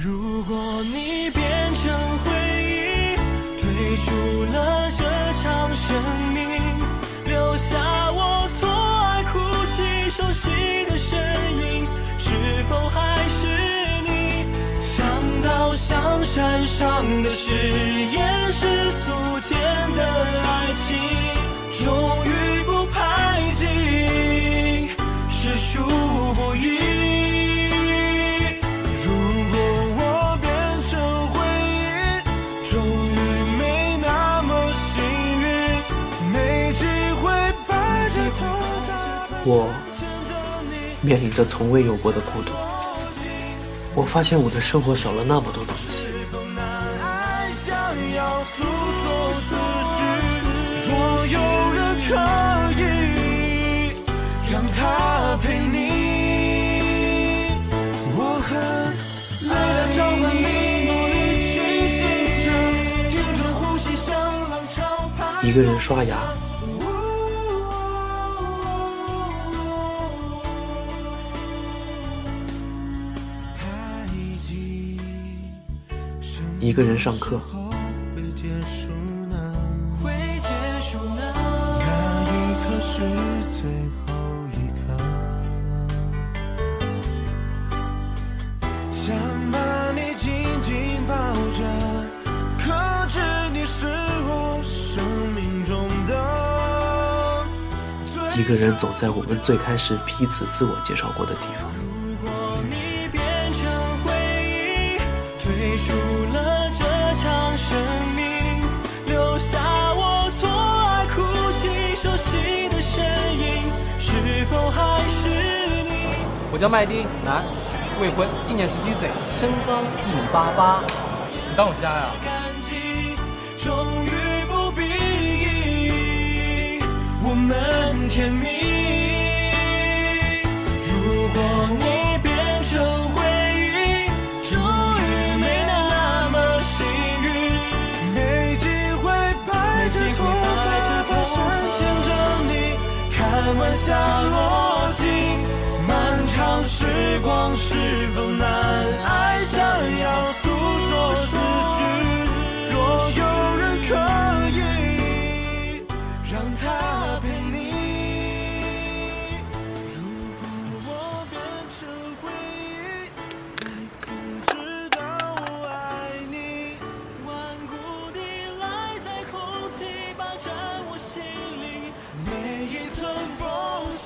如果你变成回忆，退出了这场生命，留下我错爱哭泣熟悉的身影，是否还是你？像稻香山上的誓言，是俗间的爱情，终于不排挤，实属不易。 我面临着从未有过的孤独，我发现我的生活少了那么多东西。若有人可以让他陪你，我很为了召唤你努力清醒着，听着呼吸像浪潮拍一个人刷牙。 一个人上课，一个人走在我们最开始彼此自我介绍过的地方。 我叫麦丁，男，未婚，今年17岁，身高1.88米。你当我瞎呀？如果你变成回忆，终于没那么幸运，没机会摆着头牵着你，看晚霞落尽。 漫长时光是否难挨？想要诉说思绪，若有人可以让他陪你。如果我变成回忆，你不知道我爱你，顽固地赖在空气，霸占我心里每一寸缝隙。